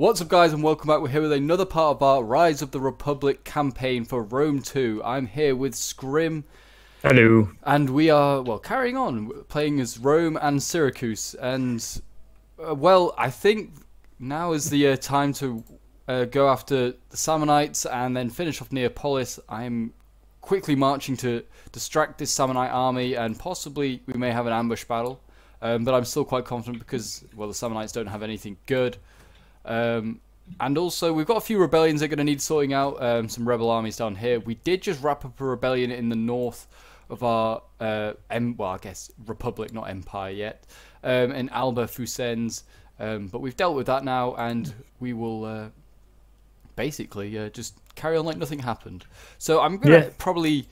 What's up guys and welcome back. We're here with another part of our Rise of the Republic campaign for Rome 2. I'm here with Scrim. Hello. And we are, well, carrying on, playing as Rome and Syracuse. And, well, I think now is the time to go after the Samnites and then finish off Neapolis. I'm quickly marching to distract this Samnite army and possibly we may have an ambush battle. But I'm still quite confident because, well, the Samnites don't have anything good. And also, we've got a few rebellions that are going to need sorting out, some rebel armies down here. We did just wrap up a rebellion in the north of our, well, I guess, Republic, not Empire yet, in Alba Fusens. But we've dealt with that now, and we will basically just carry on like nothing happened. So I'm going to probably...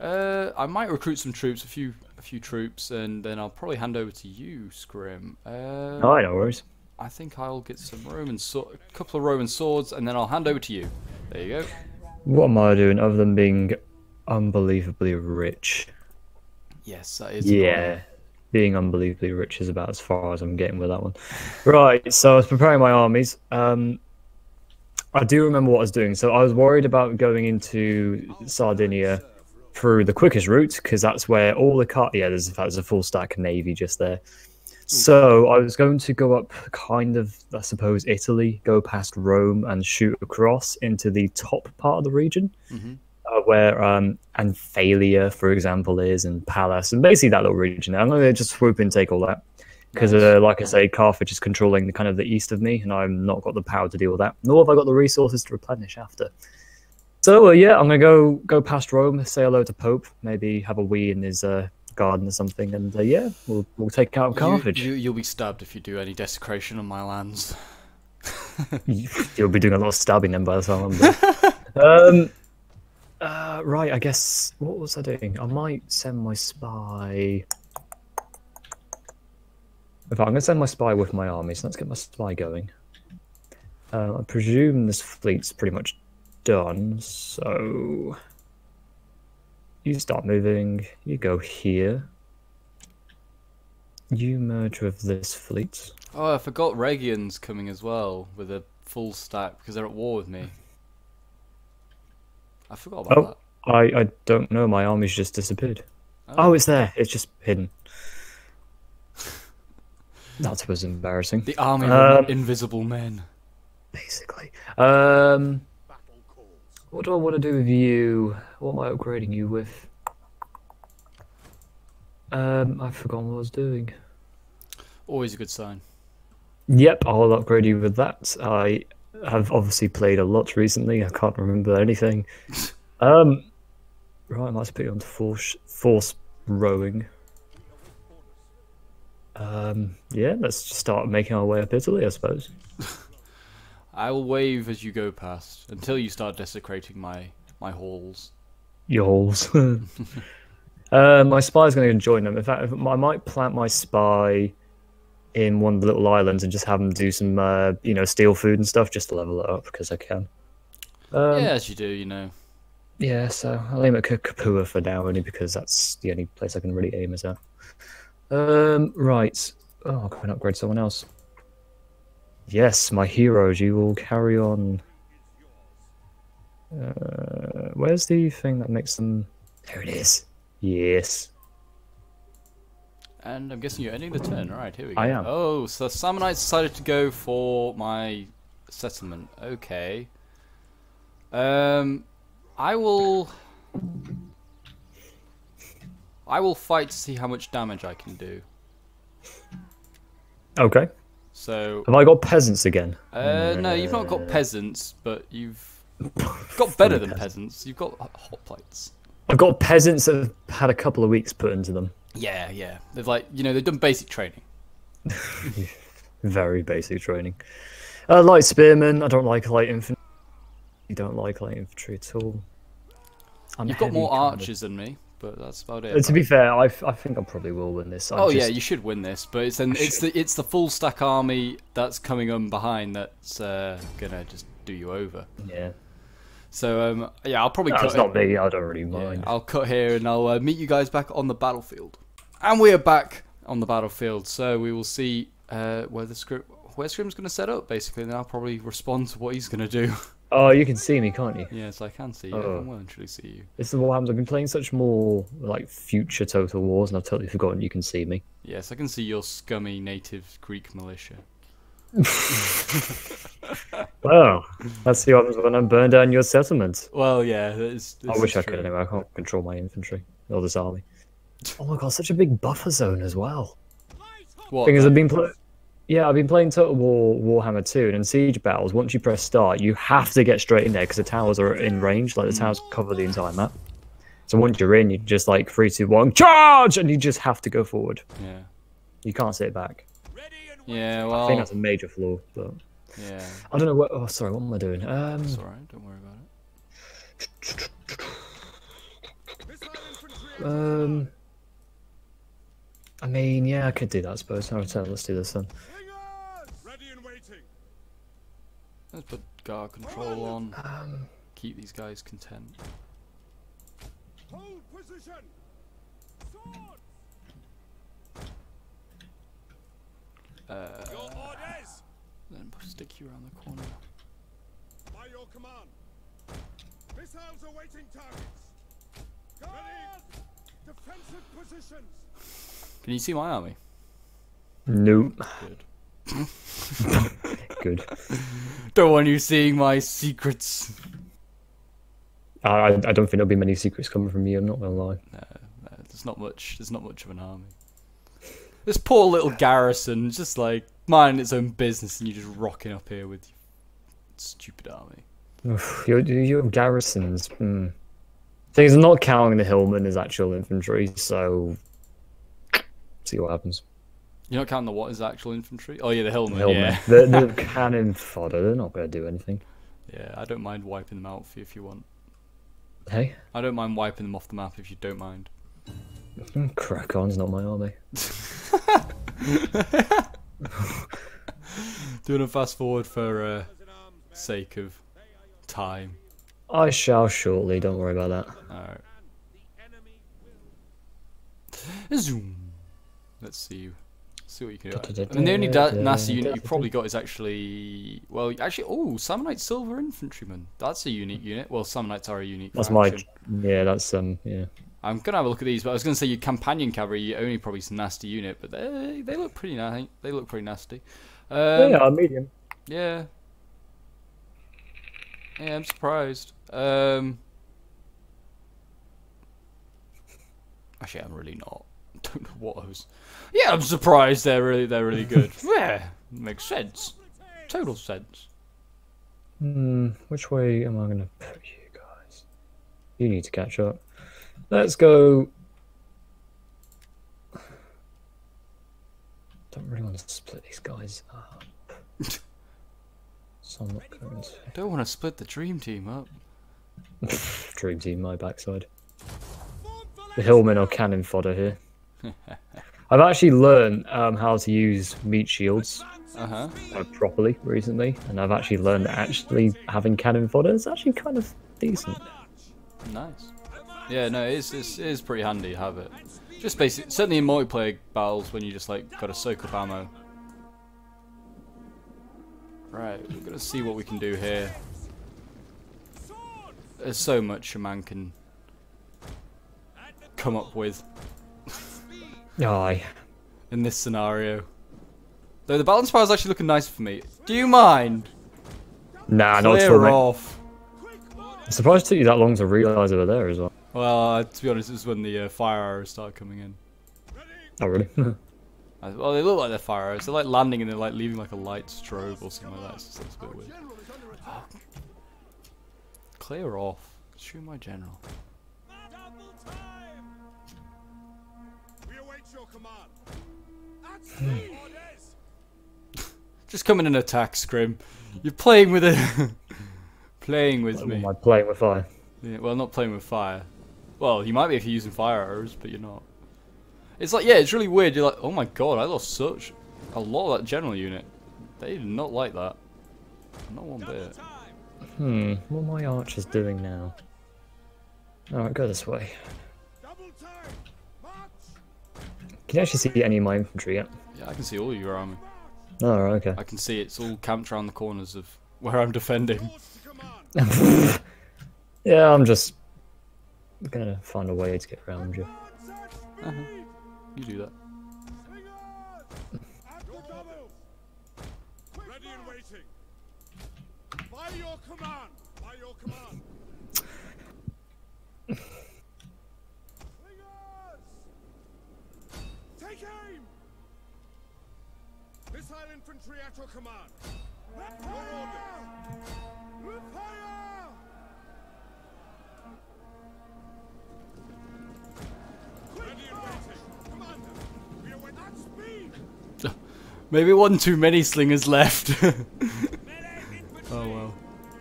I might recruit some troops, a few troops, and then I'll probably hand over to you, Scrim. Oh, no worries. I think I'll get some a couple of Roman swords, and then I'll hand over to you. There you go. What am I doing other than being unbelievably rich? Yes, that is. Yeah, being unbelievably rich is about as far as I'm getting with that one. Right, so I was preparing my armies. I do remember what I was doing. So I was worried about going into Sardinia through the quickest route, because that's where all the there's in fact there's a full stack navy just there. So I was going to go up kind of, I suppose, Italy, go past Rome and shoot across into the top part of the region, where Anphalia, for example, is, and Pallas, and basically that little region. I'm going to just swoop in and take all that, because like I say, Carthage is controlling the kind of the east of me, and I've not got the power to deal with that, nor have I got the resources to replenish after. So yeah, I'm going to go past Rome, say hello to Pope, maybe have a wee in his... garden or something, and yeah, we'll take out Carthage. You'll be stabbed if you do any desecration on my lands. You'll be doing a lot of stabbing then by the time I'm done. Right, I guess, what was I doing? I might send my spy... In fact, I'm going to send my spy with my army, so let's get my spy going. I presume this fleet's pretty much done, so... You start moving, you go here. You merge with this fleet. Oh, I forgot Rhegion's coming as well, with a full stack, because they're at war with me. I forgot about that. I don't know, my army's just disappeared. Oh, it's there, it's just hidden. That was embarrassing. The army of invisible men. Basically. What do I want to do with you? What am I upgrading you with? I've forgotten what I was doing. Always a good sign. Yep, I'll upgrade you with that. I have obviously played a lot recently. I can't remember anything. Right, I might put you on to force rowing. Yeah, let's just start making our way up Italy, I suppose. I will wave as you go past, until you start desecrating my halls. Your halls. My spy's going to join them. In fact, I might plant my spy in one of the little islands and just have them do some, you know, steal food and stuff, just to level it up, because I can. Yeah, as you do, you know. Yeah, so I'll aim at Kapua for now, only because that's the only place I can really aim is at. Right. Oh, I can upgrade someone else. Yes, my heroes, you will carry on. Where's the thing that makes them... There it is. Yes. And I'm guessing you're ending the turn. Alright, here we go. I am. Oh, so the Samnites decided to go for my settlement. Okay. I will fight to see how much damage I can do. Okay. So have I got peasants again? No, you've not got peasants, but you've got better than peasants. You've got hot plates. I've got peasants that have had a couple of weeks put into them. Yeah, yeah. They've like, you know, they've done basic training. Very basic training. Light spearmen. I don't like light infantry. You don't like light infantry at all. You've got more archers than me. But that's about it. To be fair, I think I probably will win this. Yeah, you should win this. But it's the full stack army that's coming on behind that's gonna just do you over. Yeah. So yeah, I'll probably. That's not me. I don't really mind. Yeah, I'll cut here and I'll meet you guys back on the battlefield. And we are back on the battlefield. So we will see where the script. where Scrim's going to set up, basically, and then I'll probably respond to what he's going to do. Oh, you can see me, can't you? Yes, I can see you. Oh. I can literally see you. This is what happens. I've been playing such more, like, future Total Wars, and I've totally forgotten you can see me. Yes, I can see your scummy native Greek militia. Well, that's the opposite when I burn down your settlement. Well, yeah. I wish I could anyway. I can't control my infantry or this army. Oh my god, such a big buffer zone as well. What? Because I've been playing Total War, Warhammer 2, and in siege battles, once you press start, you have to get straight in there because the towers are in range. Like the towers cover the entire map. So once you're in, you just like 3, 2, 1, charge, and you just have to go forward. Yeah. You can't sit back. Yeah, well, I think that's a major flaw, but yeah, I don't know what. Oh, sorry, what am I doing? It's alright, don't worry about it. I mean, yeah, I could do that, I suppose. Alright, let's do this then. Ready and waiting. Let's put guard control on. Keep these guys content. Hold position. Sword. Then stick you around the corner. By your command. Missiles awaiting targets. Guard! Defensive positions. Can you see my army? Nope. Good. Good. Don't want you seeing my secrets. I don't think there'll be many secrets coming from me. I'm not gonna lie. No, there's not much. There's not much of an army. This poor little garrison, just like minding its own business, and you're just rocking up here with your stupid army. Oof, your garrisons. Things are not counting the hillmen as actual infantry, so see what happens. You're not counting the what as actual infantry? Oh yeah, the hillmen. The hillmen. Yeah. the cannon fodder. They're not going to do anything. Yeah, I don't mind wiping them out for you if you want. Hey. I don't mind wiping them off the map if you don't mind. Crack on's not my army. Doing a fast forward for sake of time. I shall shortly, don't worry about that. Alright. Zoom. Let's see you. See what you can do. I mean, the only nasty unit you've probably got is actually... Well, actually... Oh, Samnite Silver Infantryman. That's a unique unit. Well, Samnites are a unique faction. Yeah, that's... yeah. I'm going to have a look at these, but I was going to say your Companion Cavalry, you only probably some nasty unit, but they look pretty nasty. They look pretty nasty. They are medium. Yeah. Yeah, I'm surprised. Actually, I'm really not. I don't know what I was... Yeah, I'm surprised they're really good. Yeah, makes sense. Total sense. Which way am I going to put you guys? You need to catch up. Let's go. Don't really want to split these guys up. So I'm not going to... Don't want to split the dream team up. Dream team, my backside. The hillmen are cannon fodder here. I've actually learned how to use meat shields properly recently, and I've actually learned that actually having cannon fodder is actually kind of decent. Nice. Yeah, no, it is pretty handy to have it. Just basically, certainly in multiplayer battles when you just like gotta soak up ammo. Right, we're gonna see what we can do here. There's so much a man can come up with. Aye. In this scenario. Though the balance bar is actually looking nice for me. Do you mind? Nah, not at all. Clear off. I'm surprised it took you that long to realise they were there as well. Well, to be honest, it was when the fire arrows started coming in. Oh, really? Well, they look like they're fire arrows. They're like landing and they're like leaving like a light strobe or something like that. It's just a bit weird. Oh. Clear off. Shoot my general. Just come in and attack, Scrim. You're playing with a... Playing with me. Am I playing with fire? Yeah, well, not playing with fire. Well, you might be if you're using fire arrows, but you're not. It's like, yeah, it's really weird. You're like, oh my god, I lost such a lot of that general unit. They did not like that. Not one bit. What are my archers doing now? Alright, go this way. Can you actually see any of my infantry yet? Yeah, I can see all of your army. Oh, okay. I can see it's all camped around the corners of where I'm defending. Yeah, I'm just gonna find a way to get around you. You do that. Ready and waiting. By your command. By your command. Take aim. Missile infantry at your command. Fire! Fire! Maybe one too many slingers left. Oh well.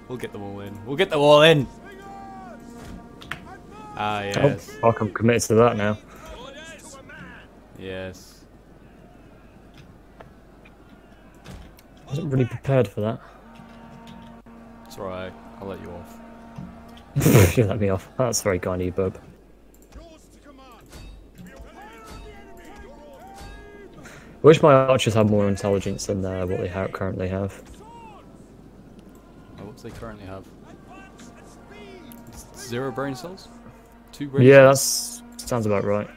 We'll get them all in. We'll get them all in! Ah, yes. Oh, fuck, I'm committed to that now. Yes. I wasn't really prepared for that. It's alright. I'll let you off. You let me off. That's very kind of you, bub. I wish my archers had more intelligence than what they currently have. Oh, what do they currently have? 0 brain cells? 2 brain cells? Yeah, that sounds about right.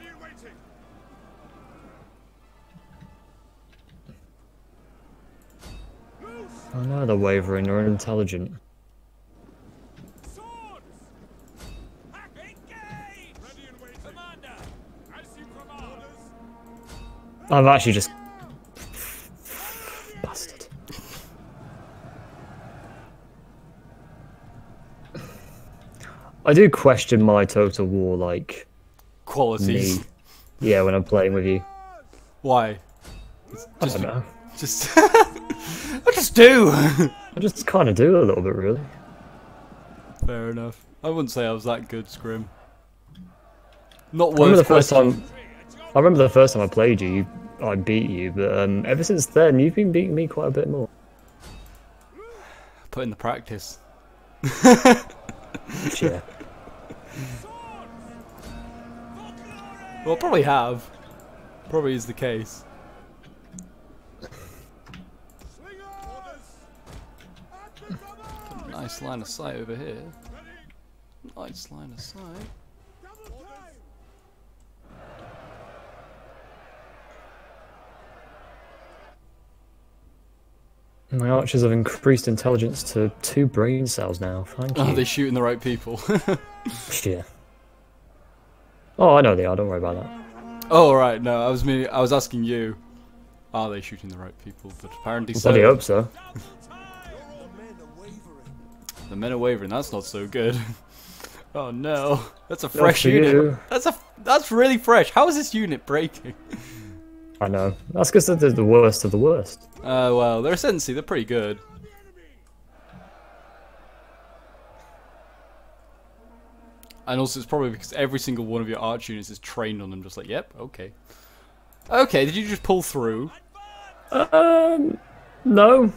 Oh no, they're wavering, they're unintelligent. I've actually just... bastard. I do question my Total War, like... qualities. Me. Yeah, when I'm playing with you. Why? I don't know. Just... I just do! I just kind of do a little bit, really. Fair enough. I wouldn't say I was that good, Scrim. Not worth questioning. I remember the first time I played you, I beat you, but ever since then, you've been beating me quite a bit more. Put in the practice. Yeah. Well, probably have. Probably is the case. Got a nice line of sight over here. Nice line of sight. My archers have increased intelligence to 2 brain cells now, thank you. Oh, they're shooting the right people. Yeah. Oh, I know they are, don't worry about that. Oh, right, no, I was asking you, are they shooting the right people? But apparently so. I hope so. The men are wavering, that's not so good. Oh no, that's a fresh unit. You. That's really fresh, how is this unit breaking? I know. That's because they're the worst of the worst. Well, they're essentially, they're pretty good. And also, it's probably because every single one of your arch units is trained on them, just like, yep, okay. Okay, did you just pull through? No.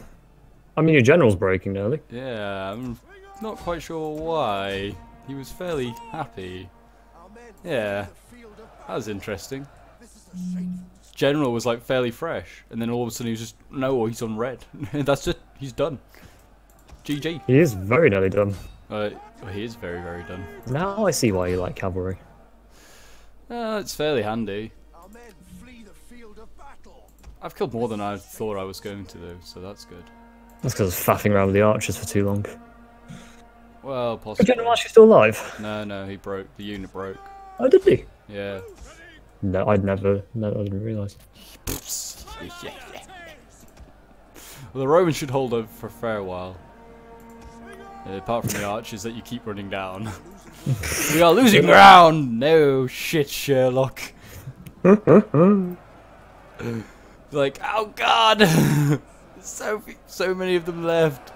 I mean, your general's breaking nearly. Yeah, I'm not quite sure why. He was fairly happy. Yeah, that was interesting. General was like fairly fresh, and then all of a sudden he was just no, he's on red. That's it, he's done. GG. He is very nearly done. He is very, very done. Now I see why you like cavalry. It's fairly handy. Our men flee the field of battle. I've killed more than I thought I was going to, though, so that's good. That's because I was faffing around with the archers for too long. Well, possibly. General Archer's still alive? No, no, he broke. The unit broke. Oh, did he? Yeah. No, I didn't realise. Well, the Romans should hold over for a fair while. Yeah, apart from the archers that you keep running down. We are losing ground! No shit, Sherlock. Like, oh god! so many of them left.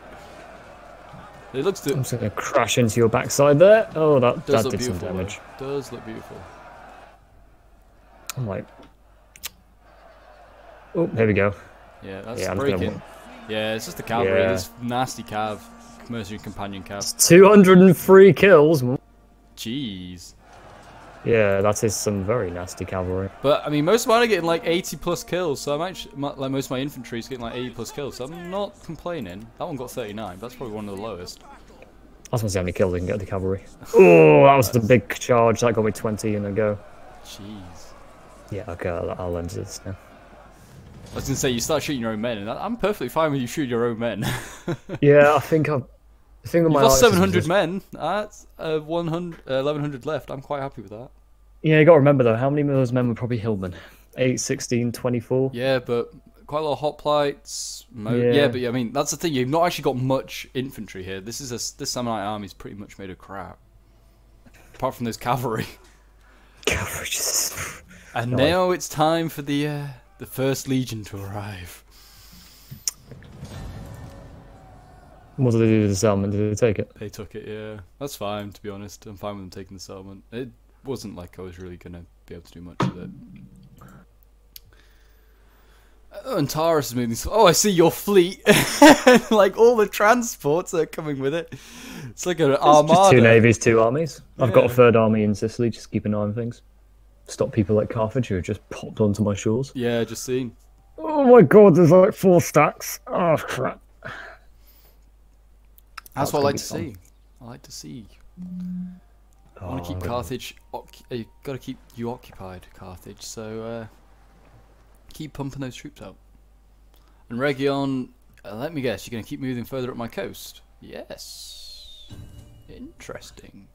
It looks I'm just going to crash into your backside there. Oh, that did some damage. It does look beautiful. I'm like, oh, here we go. Yeah, that's breaking. Yeah, it's just the cavalry. Yeah. This nasty cav, mercenary companion cav. It's 203 kills. Jeez. Yeah, that is some very nasty cavalry. But I mean, most of mine are getting like 80+ kills, so I'm actually like most of my infantry is getting like 80+ kills, so I'm not complaining. That one got 39. That's probably one of the lowest. I was going to see how many kills we can get the cavalry. Oh, that was the big charge. That got me 20 in a go. Jeez. Yeah, okay, I'll end this now. I was going to say, you start shooting your own men, and I'm perfectly fine with you shooting your own men. Yeah, I think my lost 700 men. That's 1,100 left. I'm quite happy with that. Yeah, you got to remember though, how many of those men were probably hillmen? 8, 16, 24? Yeah, but quite a lot of hoplites. Yeah, but I mean, that's the thing. You've not actually got much infantry here. This Samnite army is pretty much made of crap. Apart from this cavalry. Cavalry just... And now it's time for the first legion to arrive. What did they do to the settlement? Did they take it? They took it, yeah. That's fine, to be honest. I'm fine with them taking the settlement. It wasn't like I was really going to be able to do much with it. Oh, and Taurus is moving. Oh, I see your fleet. Like, all the transports that are coming with it. It's like an armada. Just two navies, two armies. Yeah. I've got a third army in Sicily, just keep an eye on things. Stop people like Carthage who have just popped onto my shores. Yeah, just seen. Oh my god, there's like 4 stacks. Oh, crap. That's what I like to see. I like to see. I want to keep Carthage. You've got to keep you occupied, Carthage. So keep pumping those troops out. And Rhegion, let me guess, you're going to keep moving further up my coast. Yes. Interesting.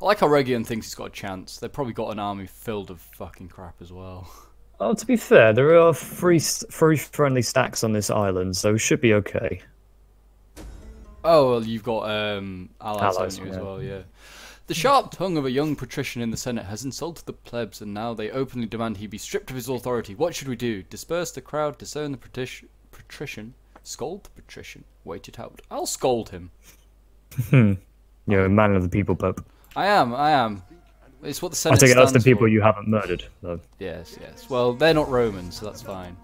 I like how Rhegion thinks he's got a chance. They've probably got an army filled of fucking crap as well. Oh, to be fair, there are 3 friendly stacks on this island, so we should be okay. Oh, well, you've got allies on you as well, yeah. The sharp tongue of a young patrician in the Senate has insulted the plebs, and now they openly demand he be stripped of his authority. What should we do? Disperse the crowd, disown the patrician, scold the patrician, wait it out. I'll scold him. You're a man of the people, Pope. I am. It's what the Senate stands for. I take it that's the people you haven't murdered, though. Yes. Well, they're not Romans, so that's fine.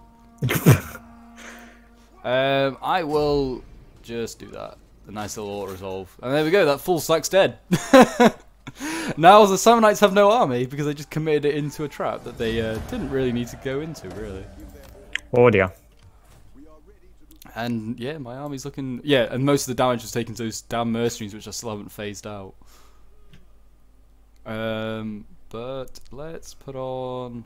I will just do that. A nice little auto-resolve. And there we go, that full stack's dead. Now the Samnites have no army because they just committed it into a trap that they didn't really need to go into, really. Oh dear. And yeah, my army's looking... Yeah, and most of the damage was taken to those damn mercenaries, which I still haven't phased out. But let's put on...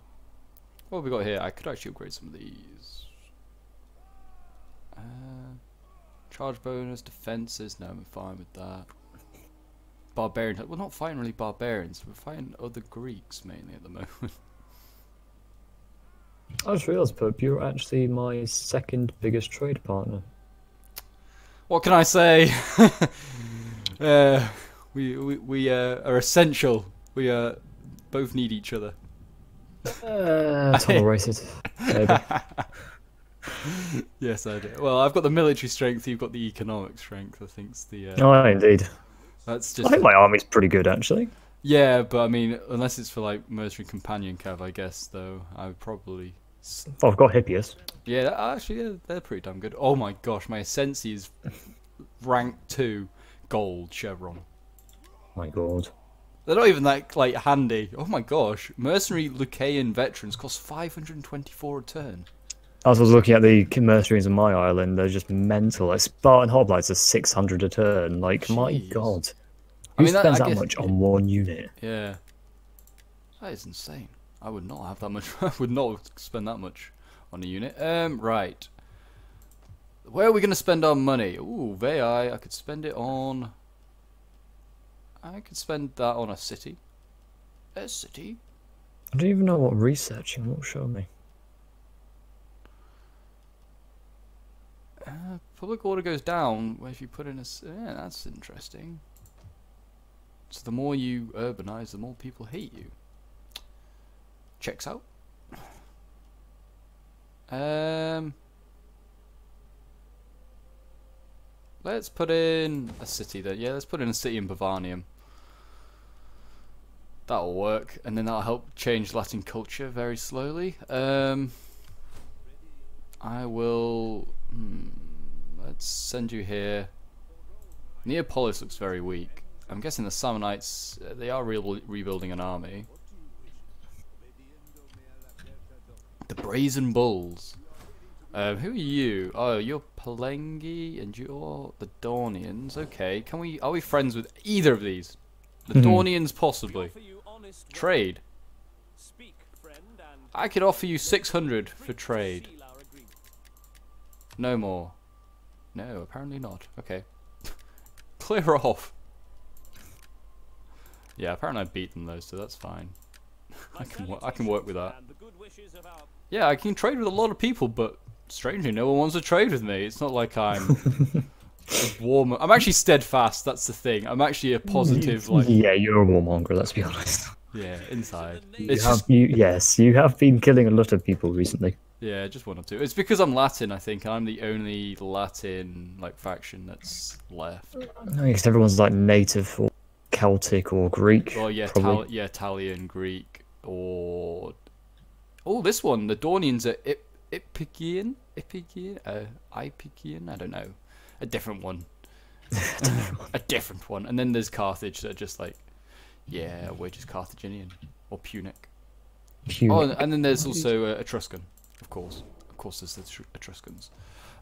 What have we got here? I could actually upgrade some of these. Charge bonus, defenses, no, I'm fine with that. Barbarians, we're not fighting really barbarians, we're fighting other Greeks mainly at the moment. I just realised, Pope, you're actually my second biggest trade partner. What can I say? we are essential. We both need each other. Tolerated, maybe. Yes, I do. Well, I've got the military strength. You've got the economic strength. I think's the. Oh, indeed. That's just. I think my army's pretty good, actually. Yeah, but I mean, unless it's for like mercenary companion cav, I guess. Though I would probably. Oh, I've got Hippias. Yeah, actually, yeah, they're pretty damn good. Oh my gosh, my Essensi is rank 2 gold chevron. My god. They're not even that like handy. Oh my gosh, mercenary Lucayan veterans cost 524 a turn. As I was looking at the mercenaries on my island, they're just mental. Like Spartan hoplites are 600 a turn. Like, jeez. My god. Who spends that much on one unit? Yeah. That is insane. I would not have that much. I would not spend that much on a unit. Right. Where are we going to spend our money? Ooh, Veii. I could spend it on... I could spend that on a city. A city? I don't even know what researching will show me. Public order goes down if you put in a... Yeah, that's interesting. So the more you urbanize, the more people hate you. Checks out. Let's put in a city then. Yeah, let's put in a city in Bavarium. That'll work. And then that'll help change Latin culture very slowly. I will... let's send you here. Neapolis looks very weak. I'm guessing the Samnites, they are rebuilding an army. The Brazen Bulls. Who are you? Oh, you're Palengi and you're the Dornians. Okay, can we? Are we friends with either of these? The Dornians, possibly. Trade. I could offer you 600 for trade. No more. No, apparently not. Okay. Clear off. Yeah, apparently I beat them though, so that's fine. I can work with that. Yeah, I can trade with a lot of people, but strangely, no one wants to trade with me. It's not like I'm warm. I'm actually steadfast. That's the thing. I'm actually a positive. Like, yeah, you're a warmonger. Let's be honest. Yeah, inside. You have been killing a lot of people recently. Yeah, just one or two. It's because I'm Latin, I think. I'm the only Latin faction that's left. Because everyone's native or Celtic or Greek. Oh yeah, Italian, Greek, or this one. The Dornians are Ipigian. I don't know. A different one. A different one. And then there's Carthage. That are just like, yeah, we're just Carthaginian or Punic. Oh, and then there's also Etruscan. Of course, there's the Etruscans.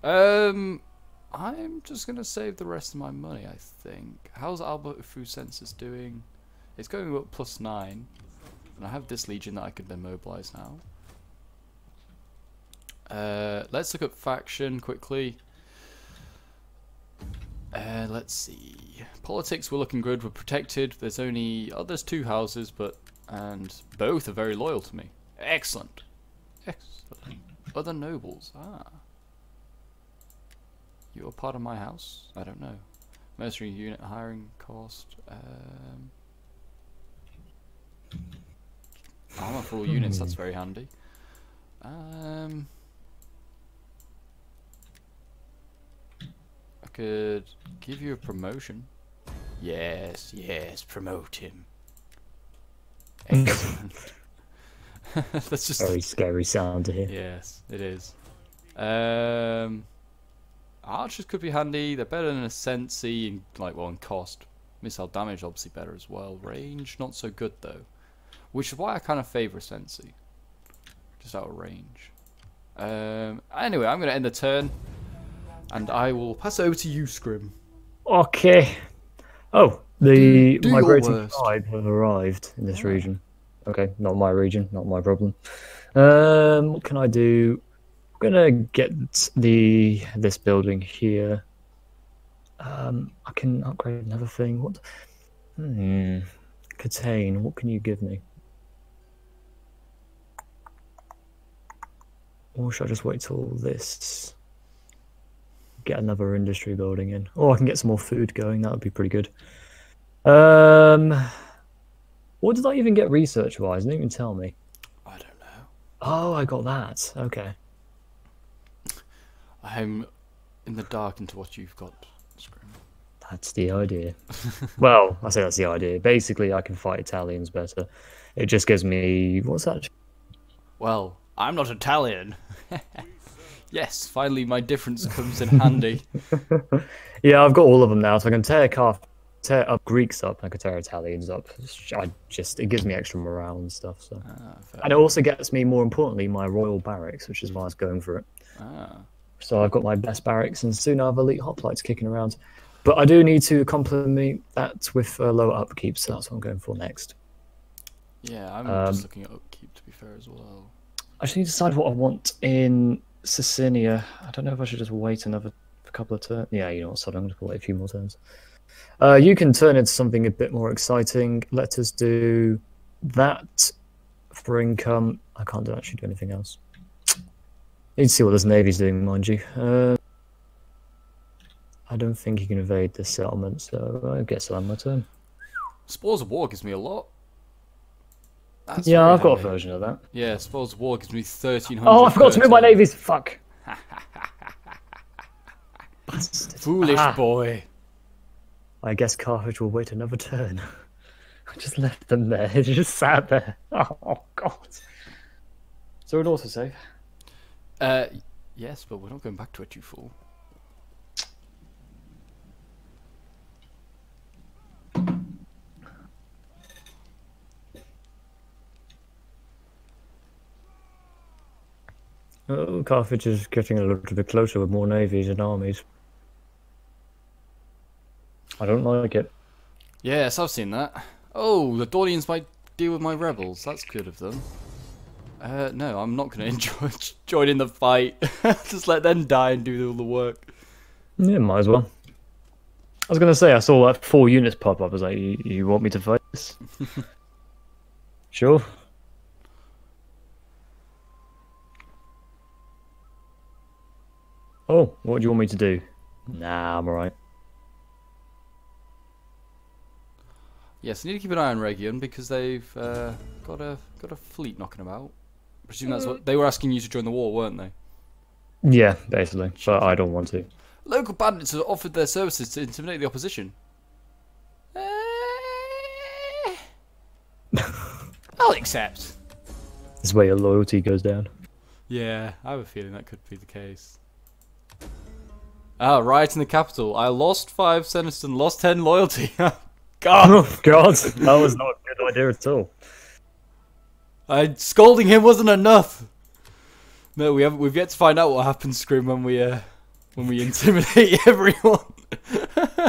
I'm just gonna save the rest of my money, I think. How's Alba Fusens doing? It's going up +9, and I have this legion that I can then mobilize now. Let's look up faction quickly. Let's see. Politics, we're looking good. We're protected. There's only there's two houses, and both are very loyal to me. Excellent. Excellent. Other nobles. Ah. You are part of my house? I don't know. Mercenary unit hiring cost. Armor for all units, that's very handy. I could give you a promotion. Yes, yes, promote him. Excellent. That's just very scary sound to hear. Yes, it is. Archers could be handy. They're better than a Sensi in in cost. Missile damage obviously better as well. Range not so good though, which is why I kind of favour a Sensi. Just out of range. Anyway, I'm going to end the turn, and I will pass over to you, Scrim. Okay. Oh, the migrating tribe have arrived in this region. Okay, not my region, not my problem. What can I do? I'm gonna get this building here. I can upgrade another thing. What? Catane, what can you give me? Or should I just wait till this? Get another industry building in, or I can get some more food going. That would be pretty good. What did I even get research-wise? It didn't even tell me. I don't know. Oh, I got that. Okay. I'm in the dark into what you've got, Scrim. That's the idea. Well, I say that's the idea. Basically, I can fight Italians better. It just gives me... What's that? Well, I'm not Italian. Yes, finally my difference comes in handy. Yeah, I've got all of them now, so I can tear up Greeks up, and I could tear Italians up. It gives me extra morale and stuff. So, and it also gets me, more importantly, my royal barracks, which is why I was going for it. Ah. So I've got my best barracks, and soon I have elite hoplites kicking around. But I do need to complement that with lower upkeep, so that's what I'm going for next. Yeah, I'm just looking at upkeep, to be fair, as well. I just need to decide what I want in Sicilia. I don't know if I should just wait another couple of turns. Yeah, you know what, so I'm going to wait a few more turns. You can turn into something a bit more exciting. Let us do that for income. I can't actually do anything else. Need to see what this navy's doing, mind you. I don't think he can evade this settlement, so I guess I'll have my turn. Spores of War gives me a lot. That's I've got a version of that. Yeah, Spores of War gives me 1,300. Oh, I forgot to move my navies. Fuck. Foolish boy. I guess Carthage will wait another turn. I just left them there. They just sat there. Oh, God. So an autosave. Yes, but we're not going back to it, you fool. Oh, Carthage is getting a little bit closer with more navies and armies. I don't like it. Yes, I've seen that. Oh, the Dorians might deal with my rebels. That's good of them. No, I'm not going to join in the fight. Just let them die and do all the work. Yeah, might as well. I was going to say, I saw like 4 units pop up. I was like, you want me to fight this? Sure. Oh, what do you want me to do? Nah, I'm alright. Yes, I need to keep an eye on Rhegion because they've got a fleet knocking about. I presume that's what they were asking you to join the war, weren't they? Yeah, basically. But I don't want to. Local bandits have offered their services to intimidate the opposition. I'll accept. This is where your loyalty goes down. Yeah, I have a feeling that could be the case. Ah, riots in the capital. I lost 5 senators and lost 10 loyalty. God! Oh, God! That was not a good idea at all. Scolding him wasn't enough. No, we've yet to find out what happens, Scrim, when we intimidate everyone.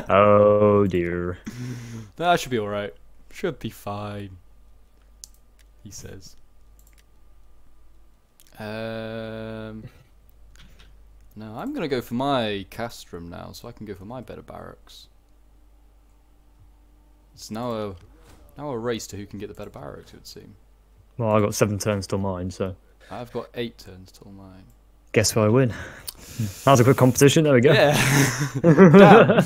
Oh dear. That should be alright. Should be fine. He says. No, I'm going to go for my castrum now, so I can go for my better barracks. It's now a race to who can get the better barracks, it would seem. Well, I've got 7 turns till mine, so... I've got 8 turns till mine. Guess who I win. That was a quick competition, there we go. Yeah.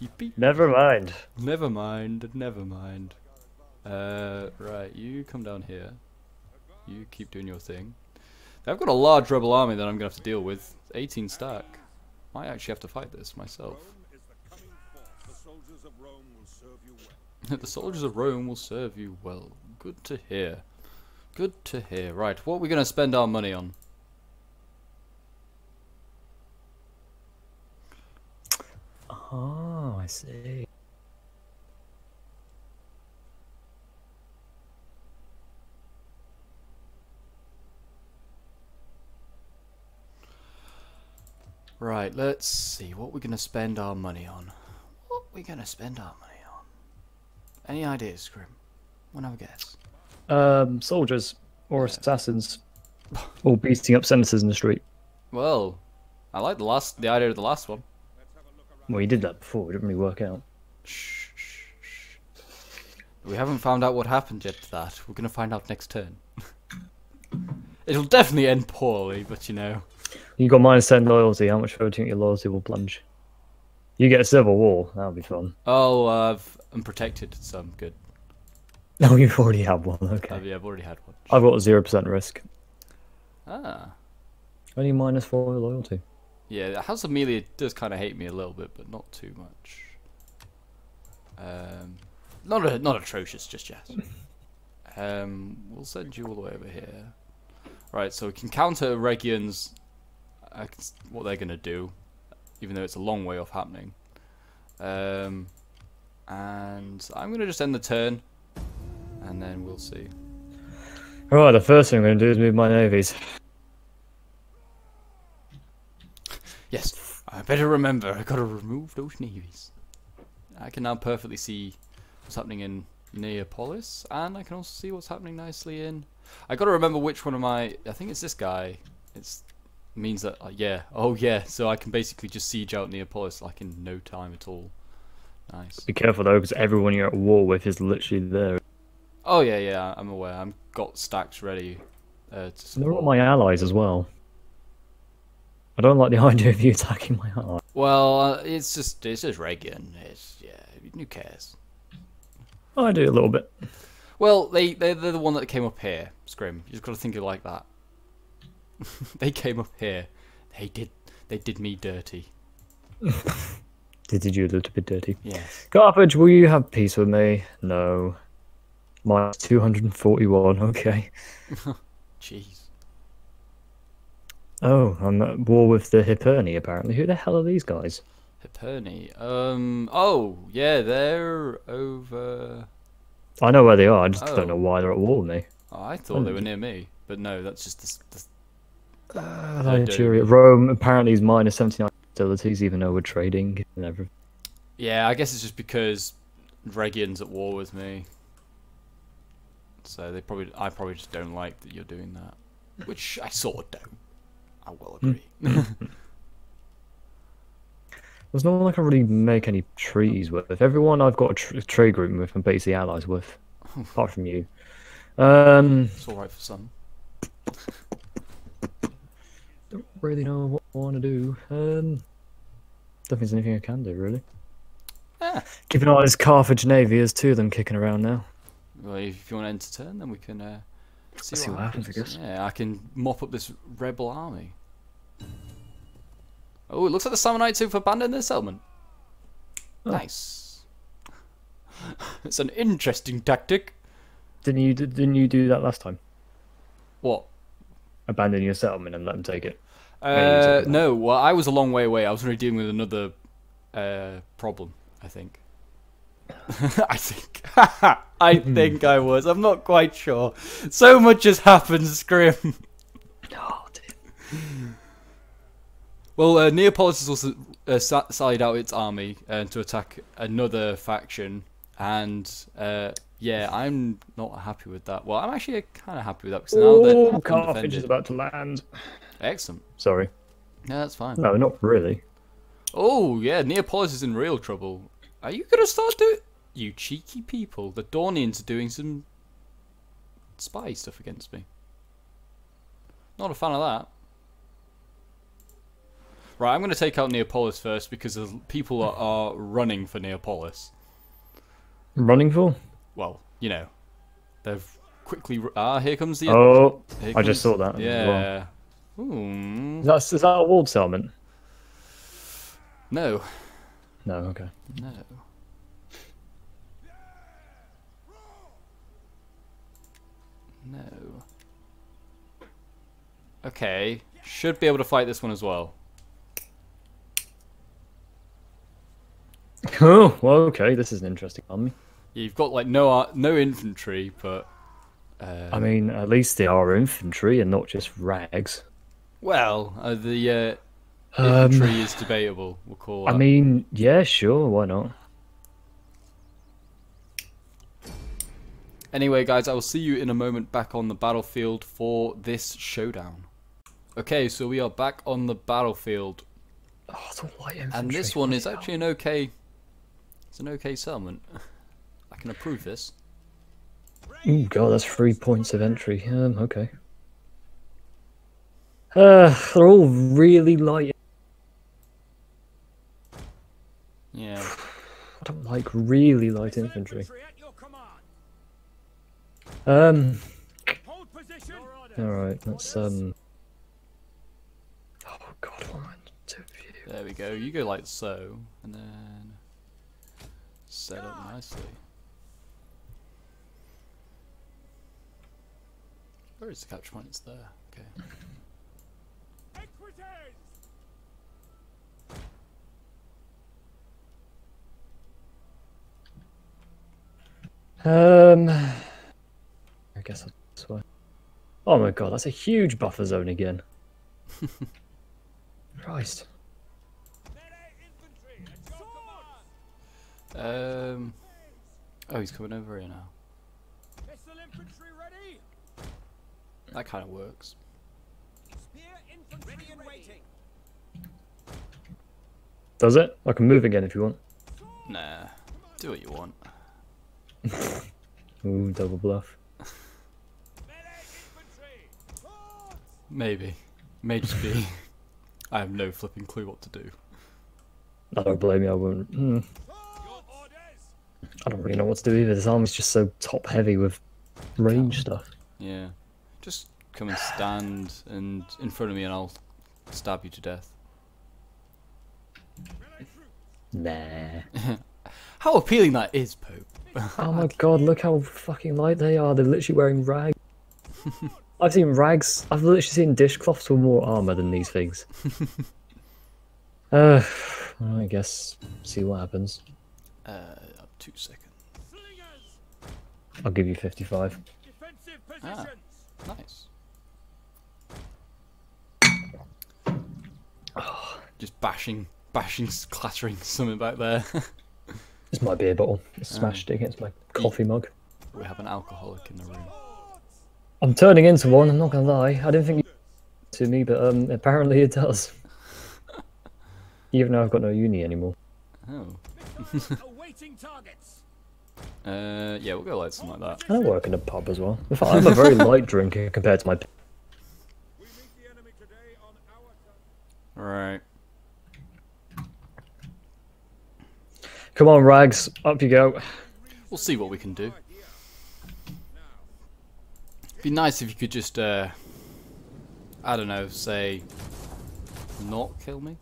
He beat never mind. Never mind, never mind. Right, you come down here. You keep doing your thing. I've got a large rebel army that I'm going to have to deal with. 18 stack. Might actually have to fight this myself. The soldiers of Rome will serve you well. Good to hear. Good to hear. Right, what are we going to spend our money on? Oh, I see. Right, let's see what we're going to spend our money on. What are we going to spend our money on? Any ideas, Scrim? We'll have a guess. Soldiers or assassins, or beating up senators in the street. Well, I like the idea of the last one. Well, you did that before. It didn't really work out. Shh, shh, shh. We haven't found out what happened yet to that. We're going to find out next turn. It'll definitely end poorly, but you know. You got -10 loyalty. How much further do you think your loyalty will plunge? You get a civil war. That'll be fun. Oh, I'm protected. So I'm good. Oh, you've already had one. Okay. Yeah, I've already had one. I've got 0% risk. Ah. Only -4 loyalty. Yeah, the House of Amelia does kind of hate me a little bit, but not too much. Not atrocious just yet. We'll send you all the way over here. Right, so we can counter Rhegion's. What they're going to do, even though it's a long way off happening. And I'm going to just end the turn, and then we'll see. Alright, the first thing I'm going to do is move my navies. Yes, I better remember, I've got to remove those navies. I can now perfectly see what's happening in Neapolis, and I can also see what's happening nicely in... I've got to remember which one of my... I think it's this guy. It's... means that, yeah, oh yeah, so I can basically just siege out Neapolis like in no time at all. Nice. Be careful though, because everyone you're at war with is literally there. Oh yeah, yeah, I'm aware. I've got stacks ready. They're all my allies as well. I don't like the idea of you attacking my allies. Well, it's just Rhegion. Yeah, who cares? I do a little bit. Well, they're the one that came up here, Scrim. You just got to think of it like that. They came up here. They did me dirty. They did you a little bit dirty. Yes. Carthage, will you have peace with me? No. -241. Okay. Jeez. Oh, I'm at war with the Hirpini apparently. Who the hell are these guys? Hirpini. Oh yeah, they're over. I know where they are. I just don't know why they're at war with me. Oh, I thought they were near me, but no, that's just the Rome apparently is minus 79 hostilities, even though we're trading and everything. Yeah, I guess it's just because Rhegion's at war with me, so I probably just don't like that you're doing that, which I sort of don't. I will agree. There's no one I can really make any treaties with. Everyone I've got a trade group with and basically allies with, apart from you. It's all right for some. Don't really know what I want to do. Don't think there's anything I can do really. Ah. Keep an eye on this Carthage navy. There's two of them kicking around now. Well, if you want to end to turn, then we can see what happens. I guess. Yeah, I can mop up this rebel army. Oh, it looks like the Samnites have abandoned their settlement. Oh. Nice. It's an interesting tactic. Didn't you do that last time? What? Abandon your settlement and let them take it. No, well, I was a long way away. I was already dealing with another problem, I think. I think I was. I'm not quite sure. So much has happened, Scrim. Oh, dear. Well, Neapolis has also sallied out its army to attack another faction, and yeah, I'm not happy with that. Well, I'm actually kind of happy with that, because now that Carthage is about to land. Excellent. Sorry. No, that's fine. No, not really. Oh yeah, Neapolis is in real trouble. Are you gonna start doing? You cheeky people! The Dornians are doing some spy stuff against me. Not a fan of that. Right, I'm going to take out Neapolis first because people are running for Neapolis. Running for? Well, you know, they've quickly. Ah, here comes the. Oh, I just saw that. Yeah. Well. Hmm. Is that a walled settlement? No. No. Okay. No. No. Okay, should be able to fight this one as well. Oh, well, okay, this is an interesting army. You've got, like, no infantry, but... I mean, at least they are infantry and not just rags. Well, the infantry is debatable, we'll call it. I mean, yeah, sure, why not? Anyway, guys, I will see you in a moment back on the battlefield for this showdown. Okay, so we are back on the battlefield. Oh, the light infantry. And this one is actually an okay... It's an okay settlement. I can approve this. Oh god, that's 3 points of entry. Okay. They're all really light. Yeah. I don't like really light infantry. Alright, let's oh god, what am I doing? There we go, you go like so, and then... set up nicely. Where is the capture point? It's there. Okay. I guess I'll swear. Oh my god, that's a huge buffer zone again. Christ. Oh, he's coming over here now. That kind of works. Does it? I can move again if you want. Nah, do what you want. Ooh, double bluff. Maybe. May just be. I have no flipping clue what to do. Don't blame me, I wouldn't. I don't really know what to do either. This army's just so top heavy with range stuff. Yeah. Just come and stand and in front of me and I'll stab you to death. Nah. How appealing that is, Pope. Oh my god, look how fucking light they are. They're literally wearing rags. I've seen rags. I've literally seen dishcloths with more armour than these things. I guess, see what happens. 2 seconds. I'll give you 55. Ah, nice. Oh, just bashing, clattering something back there. It's my beer bottle. It's smashed against my coffee mug. We have an alcoholic in the room. I'm turning into one, I'm not going to lie. I didn't think it to me, but apparently it does. Even though I've got no uni anymore. Oh. Yeah, we'll go light something like that. I work in a pub as well. In fact, I'm a very light drinker compared to my... Right. Come on, Rags. Up you go. We'll see what we can do. It'd be nice if you could just, I don't know, say, not kill me.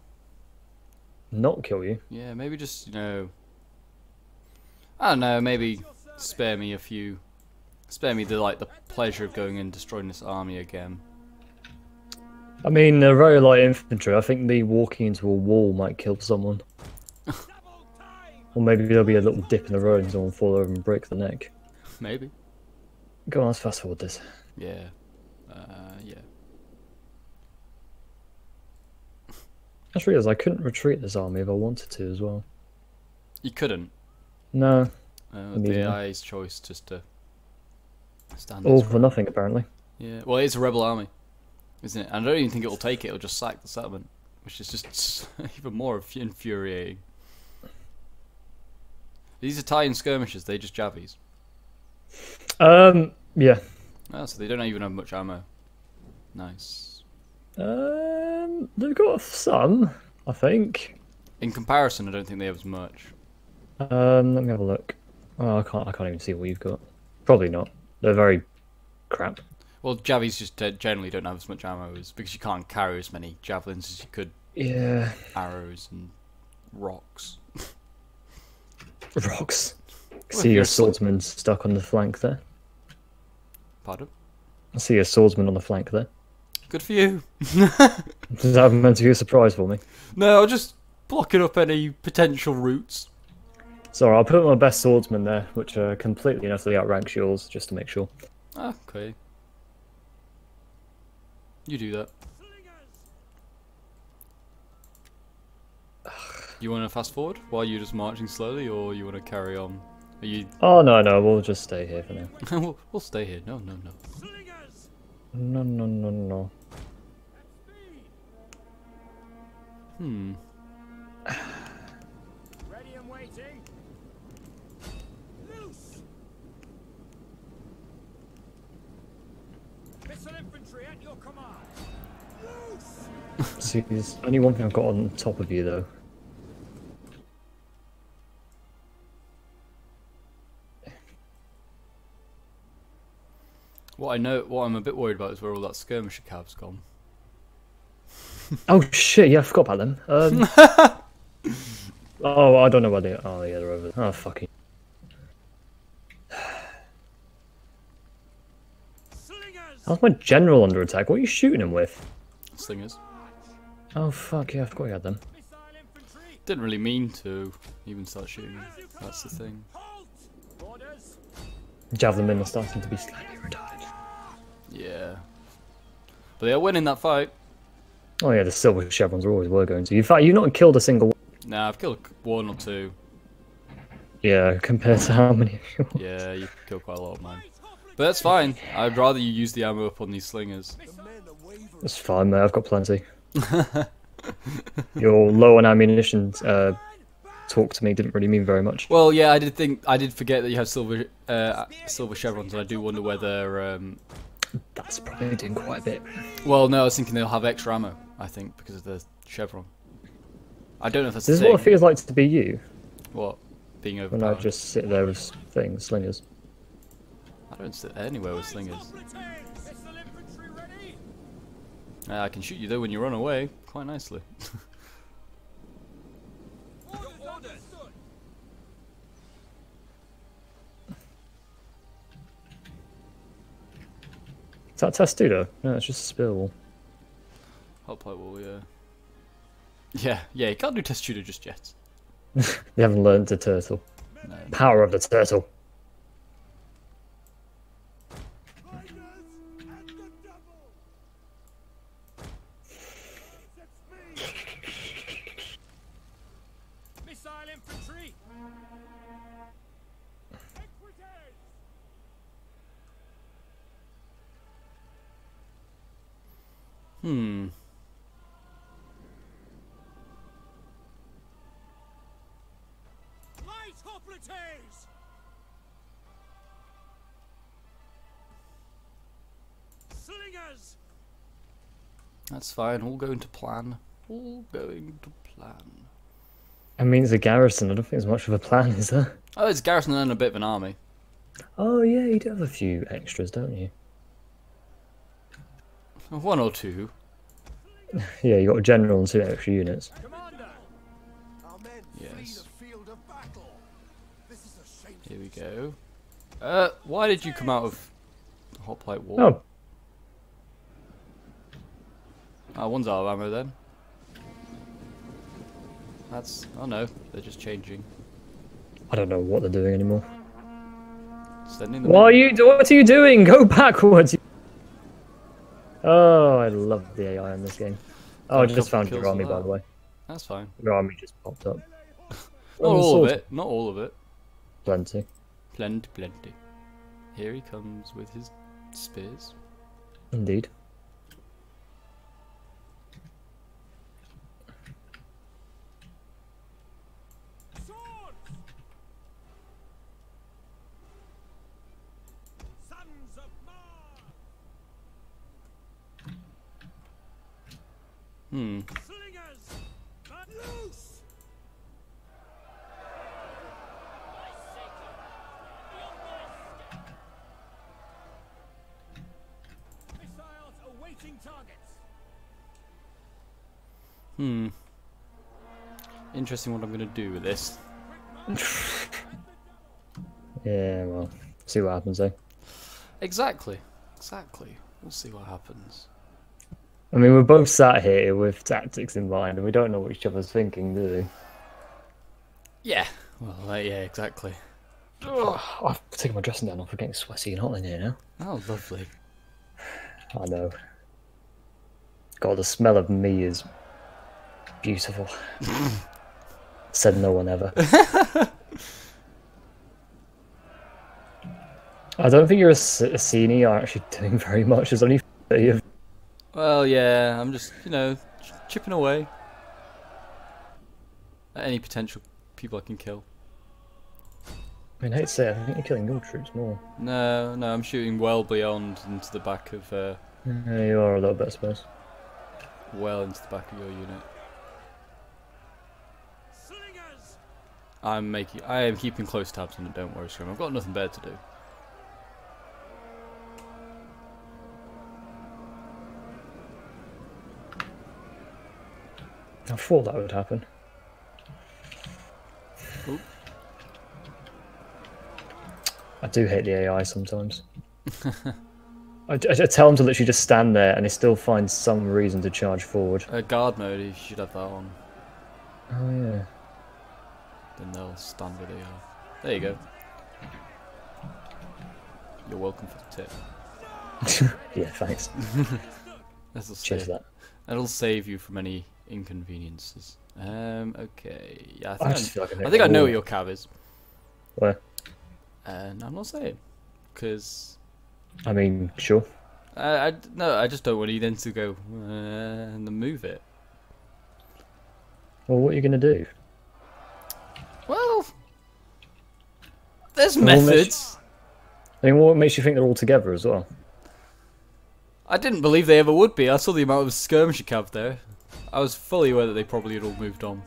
Not kill you? Yeah, maybe just, you know, I don't know, maybe spare me a few, spare me the, like, the pleasure of going and destroying this army again. I mean, they're very light infantry. I think me walking into a wall might kill someone. Or maybe there'll be a little dip in the road and someone will fall over and break the neck. Maybe. Go on, let's fast forward this. Yeah. Yeah. I just realised I couldn't retreat this army if I wanted to as well. You couldn't? No. The AI's choice just to stand. All for nothing, apparently. Yeah, well, it's a rebel army, isn't it? And I don't even think it'll take it, it'll just sack the settlement, which is just even more infuriating. These Italian skirmishers, they're just Javis. Yeah. Oh, so they don't even have much ammo. Nice. They've got some, I think. In comparison, I don't think they have as much. Let me have a look. Oh, I can't even see what you've got. Probably not. They're very crap. Well, Javis just generally don't have as much ammo as, because you can't carry as many javelins as you could. Yeah. Arrows and rocks. Rocks. See your swordsman stuck on the flank there. Pardon? I see your swordsman on the flank there. Good for you. Does that meant to be a surprise for me? No, I'm just blocking up any potential routes. Sorry, I'll put my best swordsman there, which completely and utterly outranks yours, just to make sure. Okay. You do that. You want to fast forward while you're just marching slowly, or you want to carry on? Are you... Oh, no, we'll just stay here for now. We'll stay here. No. No. Ready and waiting. Loose. Missile infantry at your command. Loose. See, there's only one thing I've got on top of you, though. What I'm a bit worried about is where all that skirmisher calf's gone. Oh shit! Yeah, I forgot about them. Oh, I don't know where they are. Oh yeah, they're over there. Oh fucking. How's my general under attack? What are you shooting him with? Slingers. Oh fuck yeah! I forgot you had them. Didn't really mean to even start shooting. That's the thing. Javelin men are starting to be slightly retired. Yeah. But they are winning that fight. Oh yeah, the silver chevrons always were going to. In fact, you've not killed a single one. Nah, I've killed one or two. Yeah, compared to how many of you. Yeah, you killed quite a lot of mine. But that's fine. I'd rather you use the ammo up on these slingers. That's fine, mate. I've got plenty. You're low on ammunition, talk to me didn't really mean very much. Well, yeah, I did forget that you have silver chevrons, and I do wonder whether that's probably doing quite a bit. Well, no, I was thinking they'll have extra ammo. I think because of the chevron. I don't know if that's. This is what it feels like to be you. What? Being overpowered. When I just sit there with things, slingers. I don't sit anywhere with slingers. I can shoot you though when you run away quite nicely. Is that Testudo? No, it's just a spear wall. Hotplate wall, yeah. Yeah, you can't do Testudo just yet. You haven't learned the turtle. No. Power of the turtle. mobile infantry. Hmm. Light hoplites. Slingers. That's fine. All going to plan. All going to plan. I mean, it's a garrison. I don't think there's much of a plan, is there? Oh, it's a garrison and a bit of an army. Oh, yeah, you do have a few extras, don't you? One or two. Yeah, you got a general and two extra units. Commander, our men flee the field of battle. This is a shame. Here we go. Why did you come out of the hoplite wall? Oh. Oh, one's out of ammo then. That's... oh no, they're just changing. I don't know what they're doing anymore. What are you doing? Go backwards! Oh, I love the AI in this game. Oh, I just found your army, by the way. That's fine. Your army just popped up. Not all of it. Plenty. Plenty. Here he comes with his spears. Indeed. Hmm. Hmm. Interesting what I'm going to do with this. Yeah, well, see what happens, eh? Exactly. We'll see what happens. I mean, we're both sat here with tactics in mind, and we don't know what each other's thinking, do we? Yeah. Well, yeah, exactly. Oh, I've taken my dressing gown off. We're getting sweaty and hot in here now. Oh, lovely. I know. God, the smell of me is beautiful. Said no one ever. I don't think your Asini are actually doing very much. There's only 30 of... well, yeah, I'm just, you know, chipping away at any potential people I can kill. I mean, I hate to say it, I think you're killing your troops more. No, I'm shooting well beyond into the back of... yeah, you are a little bit, I suppose. Well into the back of your unit. Slingers! I am keeping close tabs on it, don't worry, Scrim. I've got nothing better to do. I thought that would happen. Ooh. I do hate the AI sometimes. I tell them to literally just stand there and they still find some reason to charge forward. Guard mode, you should have that on. Oh yeah. Then they'll stand where they are. There you go. You're welcome for the tip. Yeah, thanks. Cheers for that. That'll save you from any inconveniences. Okay. Yeah, I think I know what your cab is. Where? And I'm not saying, because... I mean, sure. I just don't want you then to go and then move it. Well, what are you gonna do? Well, there's methods. I mean, what makes you think they're all together as well? I didn't believe they ever would be. I saw the amount of skirmisher cab there. I was fully aware that they probably had all moved on.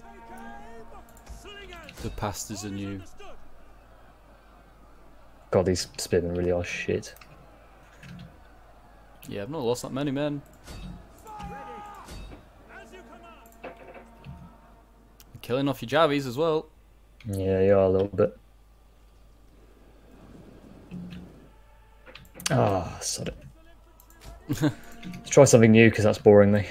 The past is anew. God, these spearmen really are shit. Yeah, I've not lost that many men. You're killing off your Javis as well. Yeah, you are a little bit. Ah, sod it. Let's try something new, because that's boring me.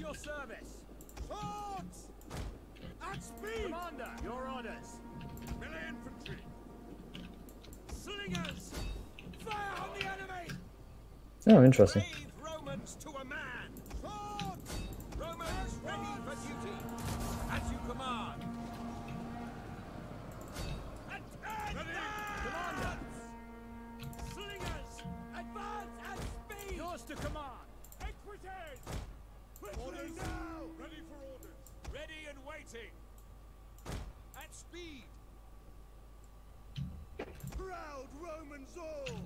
Your service. At speed. Commander, you're on Oh, interesting. Romans to a man. Romans ready for duty. As you command. Commanders. Slingers, advance at speed. Yours to command. Equitage. Quickly now. Ready for orders. Ready and waiting. At speed. Proud Romans all.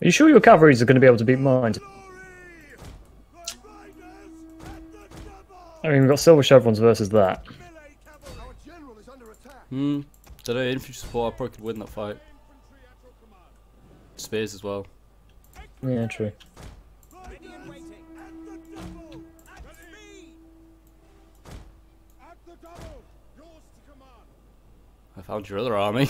Are you sure your cavalry are going to be able to beat mine? I mean, we've got silver chevrons versus that. So no infantry support, I probably could win that fight. Spears as well. Yeah, true. I found your other army.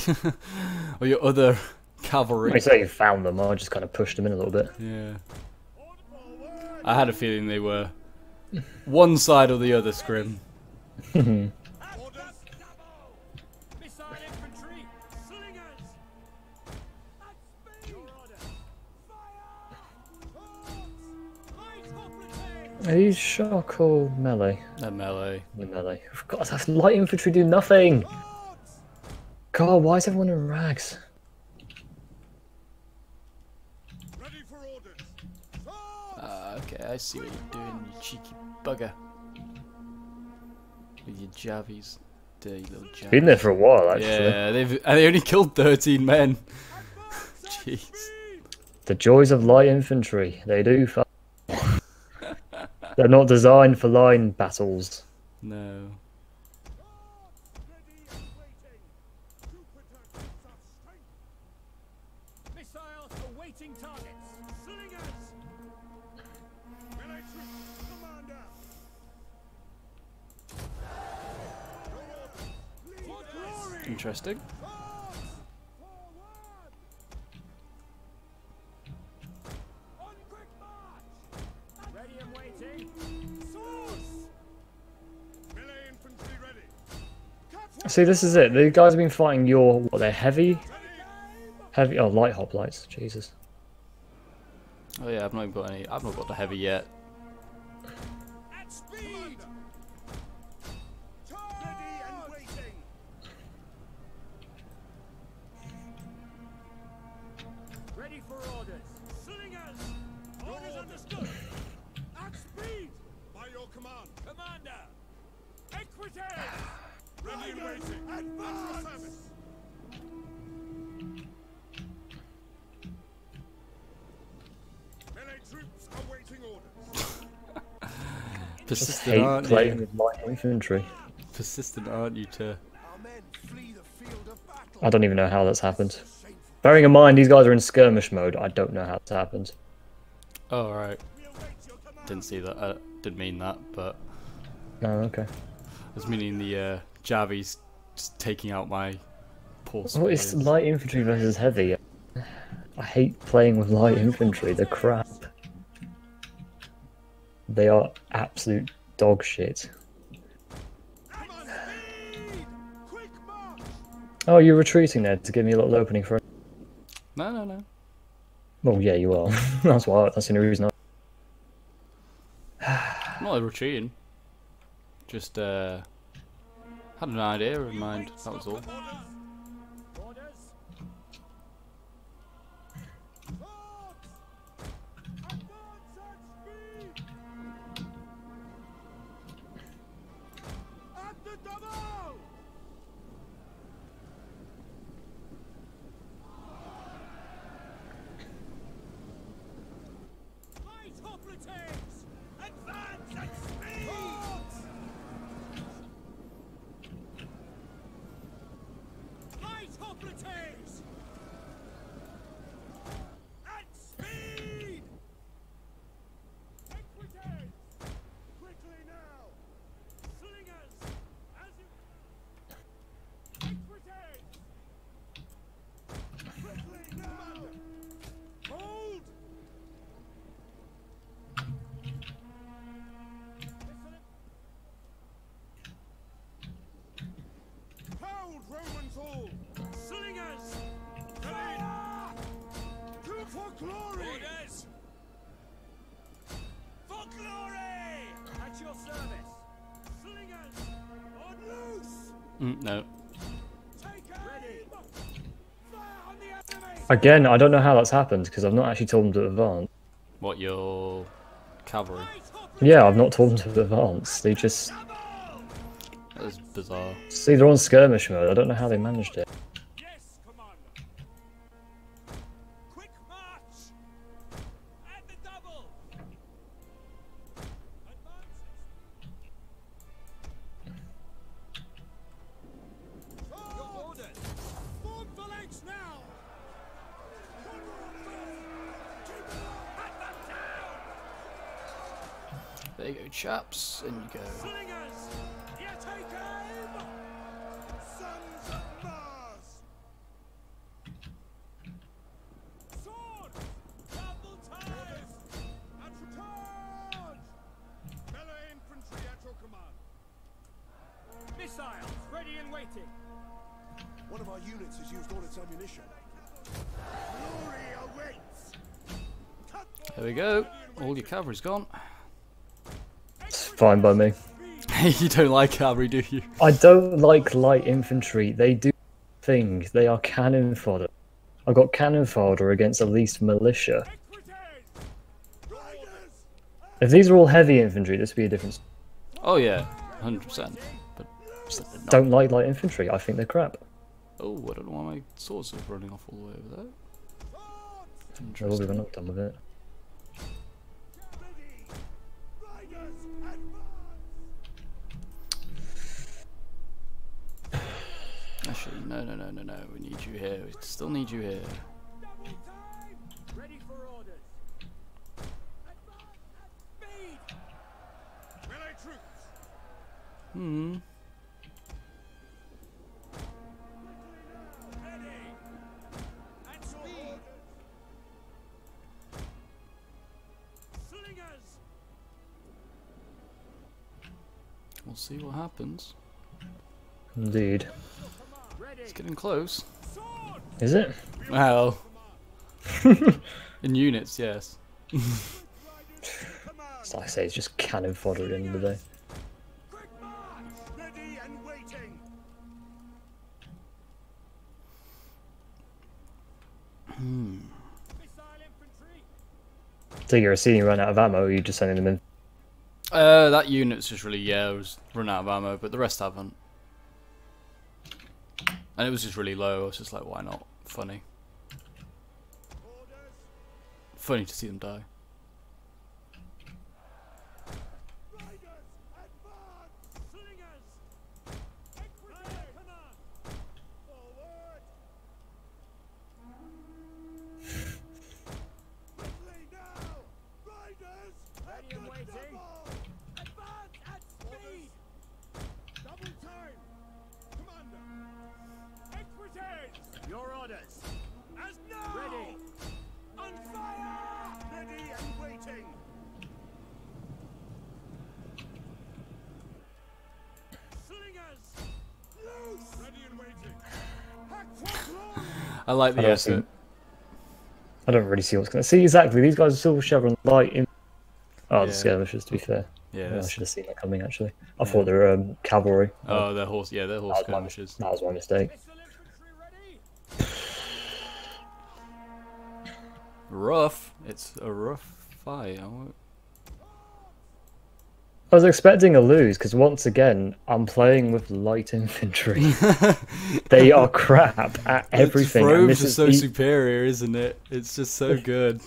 Or your other cavalry. I say you found them, I just kind of pushed them in a little bit. Yeah. I had a feeling they were one side or the other, Scrim. Are you shock or melee? They're melee. They're melee. God, that's light infantry do nothing! God, why is everyone in rags? Okay, I see what you're doing, you cheeky bugger. With your javies. Dirty little javies. Been there for a while, actually. Yeah, they only killed 13 men. Jeez. The joys of light infantry. They do fuck. They're not designed for line battles. No. Interesting. See, this is it. The guys have been fighting your what? They're heavy, heavy. Oh, light hoplites. Jesus. Oh yeah, I've not even got any. I've not got the heavy yet. At speed. Ready for orders. Slingers. Orders understood. At speed. By your command, commander. Equites. Ready and waiting. Advance. Service. Melee troops awaiting orders. Persistent, aren't you? I hate playing with light infantry. Persistent, aren't you, too? I don't even know how that's happened. Bearing in mind, these guys are in skirmish mode. I don't know how that happened. Oh, right. Didn't see that. I didn't mean that, but... Oh, okay. I was meaning the Javis just taking out my poor support. What is light infantry versus heavy? I hate playing with light infantry. They're crap. They are absolute dog shit. Oh, you're retreating there to give me a little opening for... No, no, no. Well, yeah, you are. That's why. That's the only reason. I'm not retreating. Just had an idea in mind. That was all. your service. Slingers, on loose. No. Again, I don't know how that's happened because I've not actually told them to advance. What, your cavalry? Yeah, I've not told them to advance. They just. That is bizarre. See, they're on skirmish mode. I don't know how they managed it. Yes, quick march. Add the double. Your orders. Form the legs now. There you go, chaps. In you go. Slingers. Ready and waiting. One of our units has used all its ammunition. Glory awaits. There we go. All your cavalry's gone. It's fine by me. You don't like cavalry, do you? I don't like light infantry. They do things. They are cannon fodder. I've got cannon fodder against at least militia. If these were all heavy infantry, this would be a difference. Oh yeah, 100%. Don't like light infantry, I think they're crap. Oh, I don't know why my swords are running off all the way over there. Interesting. We're not done with it. Actually, no, we need you here, we still need you here. Ready for orders. Hmm. We'll see what happens. Indeed. It's getting close. Is it? Well. In units, yes. So I say, it's just cannon fodder at the end of the day. Hmm. So you're seeing you run out of ammo, or are you just sending them in? That unit's just really, yeah, it was run out of ammo, but the rest haven't. And it was just really low, I was just like, why not? Funny. Funny to see them die. I like the effort. I don't really see what's going to see exactly. These guys are still chevron light in. Oh, yeah. The skirmishers, to be fair. Yeah, I should have seen that coming. Actually, I thought they were cavalry. Oh, they're horse. Yeah, they're horse skirmishers. That was my mistake. Rough. It's a rough fight. I was expecting a lose because once again I'm playing with light infantry. They are crap at everything. Robes are so superior, isn't it? It's just so good.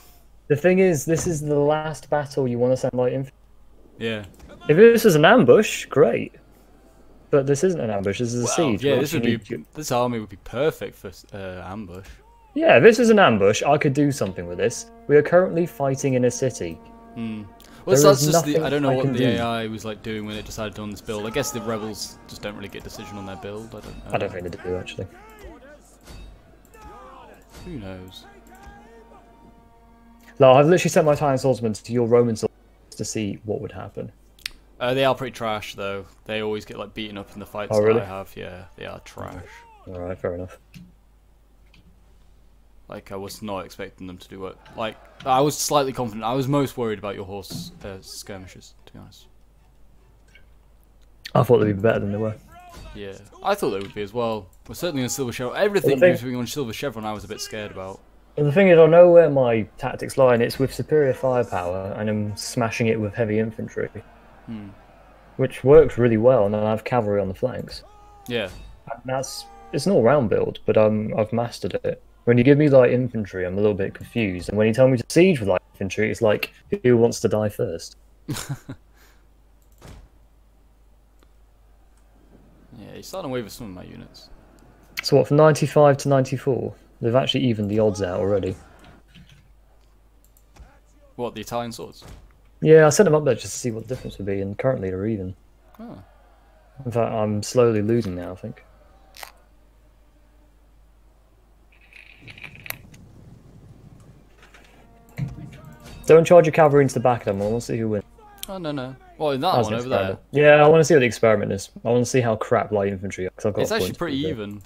The thing is, this is the last battle you want to send light infantry. Yeah. If this is an ambush, great. But this isn't an ambush. This is a siege. Yeah, this would be. This army would be perfect for ambush. Yeah, if this is an ambush, I could do something with this. We are currently fighting in a city. Hmm. Well, so that's just the, I don't know what the AI was like doing when it decided on this build. I guess the rebels just don't really get a decision on their build. I don't know. I don't think they do, actually. Who knows? No, I've literally sent my Italian swordsmen to your Roman swordsmen to see what would happen. They are pretty trash, though. They always get like beaten up in the fights that I have. Yeah, they are trash. All right, fair enough. Like, I was not expecting them to do it. Like, I was slightly confident. I was most worried about your horse skirmishes, to be honest. I thought they'd be better than they were. Yeah, I thought they would be as well. But certainly on Silver Chevron, everything moving on Silver Chevron I was a bit scared about. Well, the thing is, I know where my tactics lie, and it's with superior firepower, and I'm smashing it with heavy infantry. Hmm. Which works really well, and I have cavalry on the flanks. Yeah. And that's, it's an all-round build, but I've mastered it. When you give me light infantry, I'm a little bit confused, and when you tell me to siege with light infantry, it's like, who wants to die first? Yeah, you're starting away with some of my units. So what, from 95 to 94? They've actually evened the odds out already. What, the Italian swords? Yeah, I sent them up there just to see what the difference would be, and currently they're even. Oh. In fact, I'm slowly losing now, I think. Don't charge your cavalry into the back of them, I want to see who wins. Oh, no, no. Well, in that one over there. Yeah, I want to see what the experiment is. I want to see how crap light infantry are. Cause I've got, it's actually pretty even.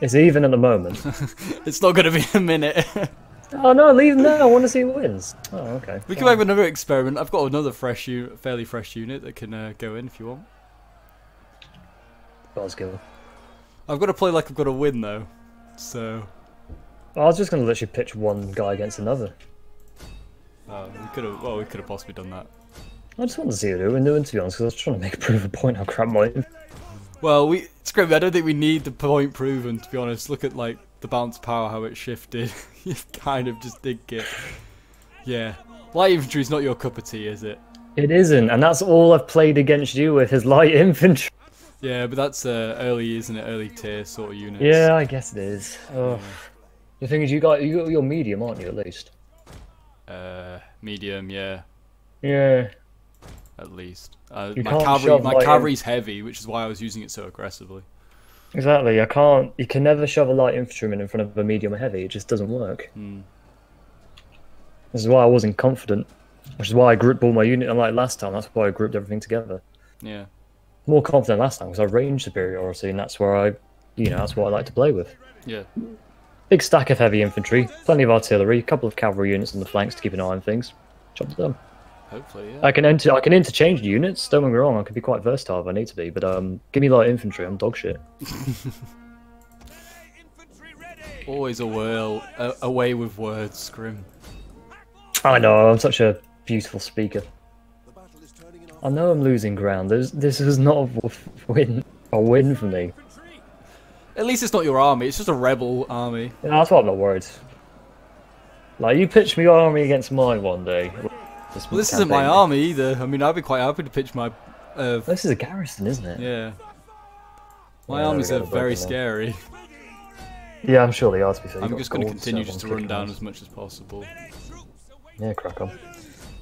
It's even at the moment. It's not going to be a minute. Oh, no, leave them there. I want to see who wins. Oh, okay. We can have another experiment. I've got another fresh, fairly fresh unit that can go in if you want. Gosgill. I've got to play like I've got to win, though. So... I was just going to literally pitch one guy against another. We could have. Well, we could have possibly done that. I just wanted to see who were doing, to be honest, because I was trying to make a proof of point. How crap mine. Well, it's great. I don't think we need the point proven, to be honest. Look at like the balance of power, how it shifted. You kind of just did get. Yeah, light infantry is not your cup of tea, is it? It isn't, and that's all I've played against you with is light infantry. Yeah, but that's early, isn't it? Early tier sort of units. Yeah, I guess it is. Oh. The thing is, you got your medium, aren't you? At least. Medium, yeah. Yeah. At least. My cavalry's heavy, which is why I was using it so aggressively. Exactly. I can't. You can never shove a light infantryman in front of a medium or heavy. It just doesn't work. Mm. This is why I wasn't confident. Which is why I grouped all my unit. Unlike last time, that's why I grouped everything together. Yeah. More confident last time because I range superiority, and that's where I, you know, that's what I like to play with. Yeah. Big stack of heavy infantry, plenty of artillery, a couple of cavalry units on the flanks to keep an eye on things. Job done. Hopefully, yeah. I can interchange units. Don't get me wrong, I could be quite versatile if I need to be, but give me light infantry. I'm dog shit. Always away with words, Scrim. I know. I'm such a beautiful speaker. I know I'm losing ground. This is not a win for me. At least it's not your army, it's just a rebel army. Yeah, that's why I'm not worried. Like, you pitch your army against mine one day. Well, this isn't my army either. I mean, I'd be quite happy to pitch my... This is a garrison, isn't it? Yeah. My armies are very scary. Yeah, I'm sure they are, to be fair. I'm just going to continue just to run down as much as possible. Yeah, crack on.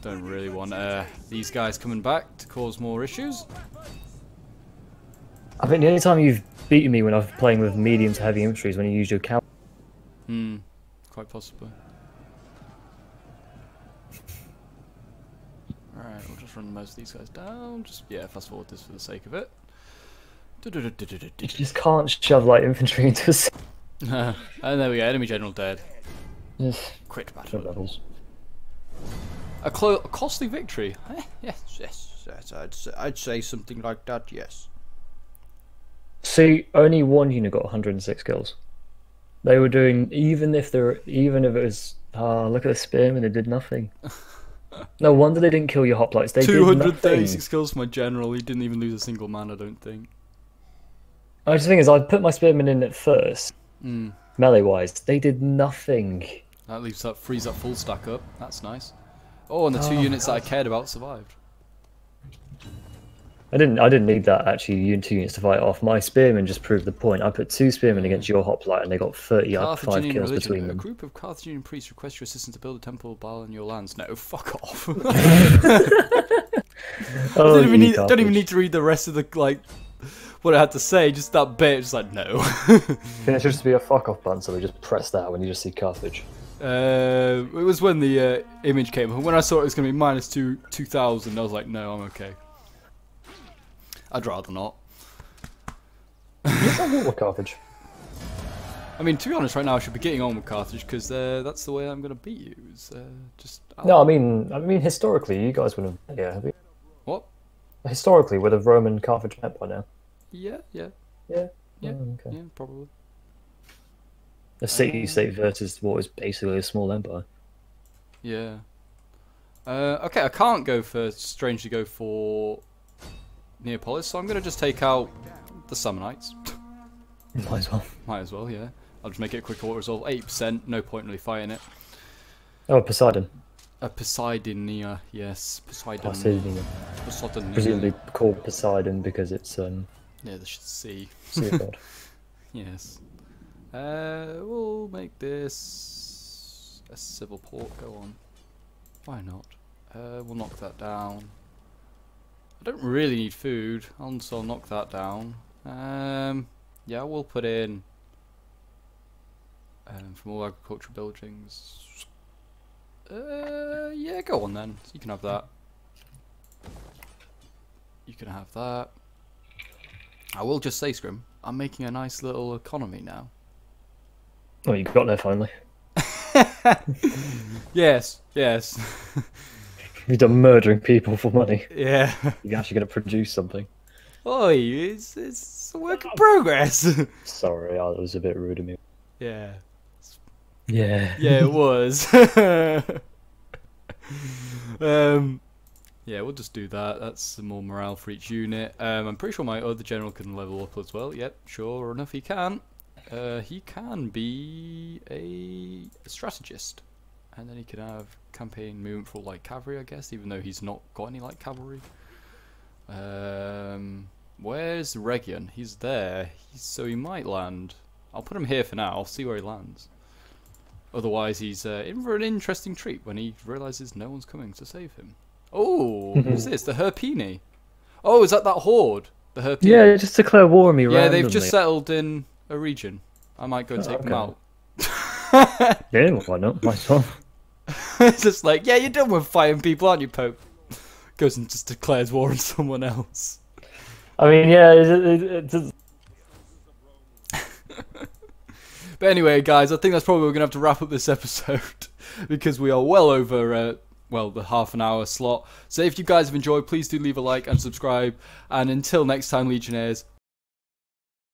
Don't really want these guys coming back to cause more issues. I think the only time you've beaten me when I've been playing with medium to heavy infantry is when you use your cavalry. Hmm, quite possibly. Alright, we'll just run most of these guys down. Just, yeah, fast forward this for the sake of it. You just can't shove light infantry into a... And there we go, enemy general dead. Yes. Quit battle. Levels. A costly victory. Yes, I'd say something like that, yes. See, only one unit got 106 kills. They were doing, even if it was, look at the spearmen, they did nothing. No wonder they didn't kill your hoplites. They 236 kills for my general. He didn't even lose a single man, I don't think. I just think is I put my spearmen in at first, melee wise. They did nothing. That leaves that frees that full stack up. That's nice. Oh, and the two units that I cared about survived. I didn't need that, actually, two units to fight off. My spearmen just proved the point. I put two spearmen against your hoplite, and they got 35 kills between them. A group of Carthaginian priests request your assistance to build a temple of Baal in your lands. No, fuck off. I don't even need to read the rest of the, like, what I had to say. Just that bit, just like, no. It should just be a fuck off button, so we just press that when you just see Carthage. It was when the image came up. When I saw it was going to be -2,000, I was like, no, I'm okay. I'd rather not. Let's have a look at Carthage. I mean, to be honest, right now I should be getting on with Carthage because that's the way I'm going to beat you. Is, just no, I mean historically, you guys would have. Yeah. What? Historically, would have Rome and Carthage met by now? Yeah. Oh, okay. Probably. A city-state versus what is basically a small empire. Yeah. Okay, I can't go for strangely go for Neapolis, so I'm going to just take out the Samnites. Might as well. Might as well, yeah. I'll just make it a quick auto resolve. 8%, no point really fighting it. Oh, Poseidon. Poseidonia, yes. Poseidonia. Poseidonia. Presumably called Poseidon because it's yeah, the sea. Sea god. Yes. We'll make this a civil port. Go on. Why not? We'll knock that down. I don't really need food, so I'll knock that down. Yeah, we'll put in from all agricultural buildings. Yeah, go on then. So you can have that. You can have that. I will just say, Scrim, I'm making a nice little economy now. Oh, you got there finally. Yes, yes. You've done murdering people for money. Yeah. You're actually going to produce something. Oi, it's a work in progress. Sorry, that was a bit rude of me. Yeah. Yeah. Yeah, it was. Yeah, we'll just do that. That's some more morale for each unit. I'm pretty sure my other general can level up as well. Yep, sure enough he can. He can be a strategist. And then he can have campaign movement for light cavalry, I guess, even though he's not got any light cavalry. Where's Rhegion? He's there. So he might land. I'll put him here for now. I'll see where he lands. Otherwise, he's in for an interesting treat when he realises no one's coming to save him. Oh, who's this? The Hirpini. Oh, is that horde? The Hirpini. Yeah, just declare war on me. Yeah, randomly. They've just settled in a region. I might go and take them out. Yeah, why not? Might as well. It's just like, yeah, you're done with fighting people, aren't you, Pope? Goes and just declares war on someone else. I mean, yeah, it doesn't. But anyway, guys, I think that's probably we're going to have to wrap up this episode because we are well over, well, the half an hour slot. So if you guys have enjoyed, please do leave a like and subscribe. And until next time, Legionnaires,